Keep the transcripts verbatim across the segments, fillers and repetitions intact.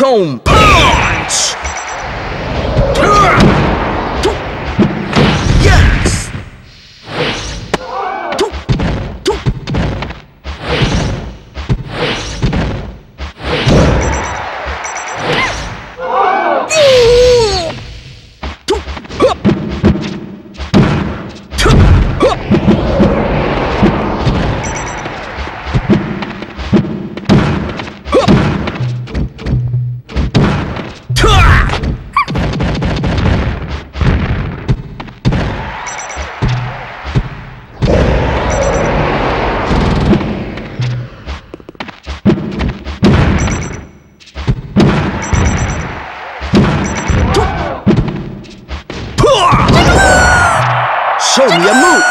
Home. Show me a move!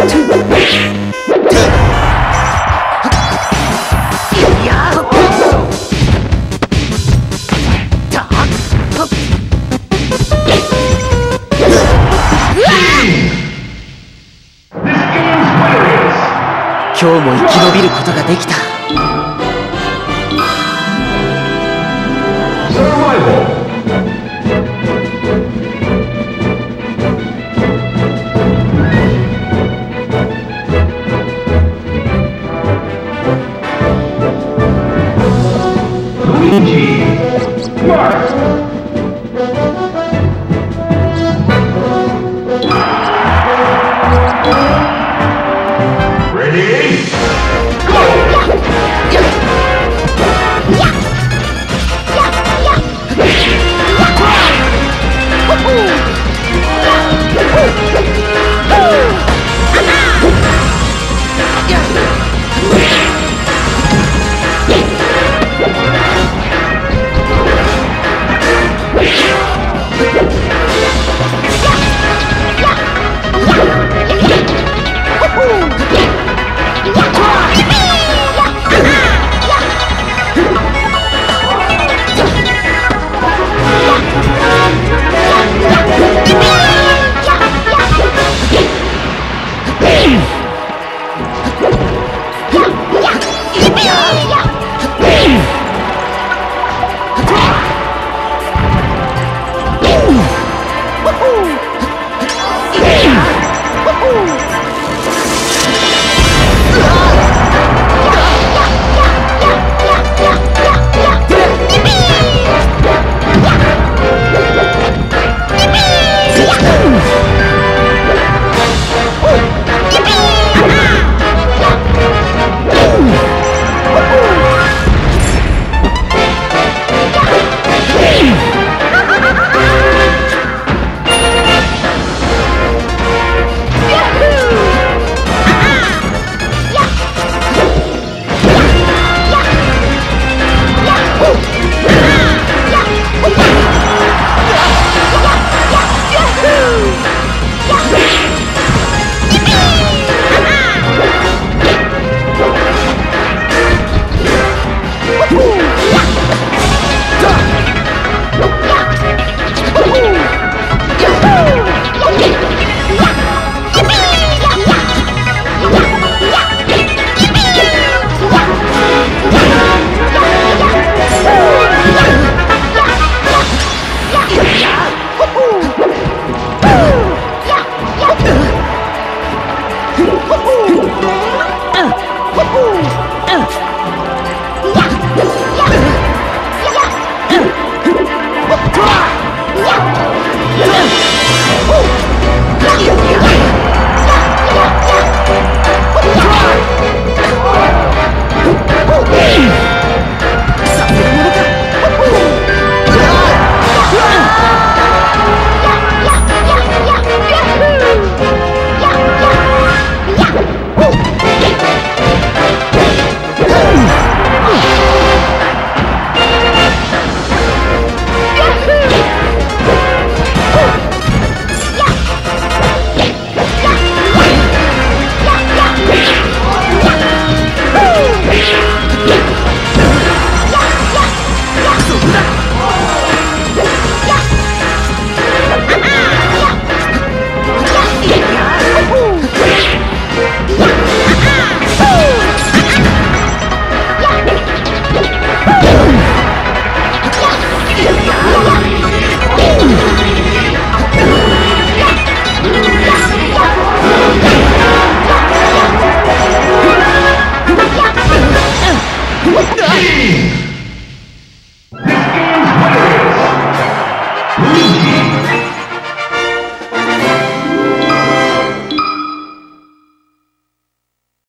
今日も生き延びることができた。ルイージ、マーク。Ooh!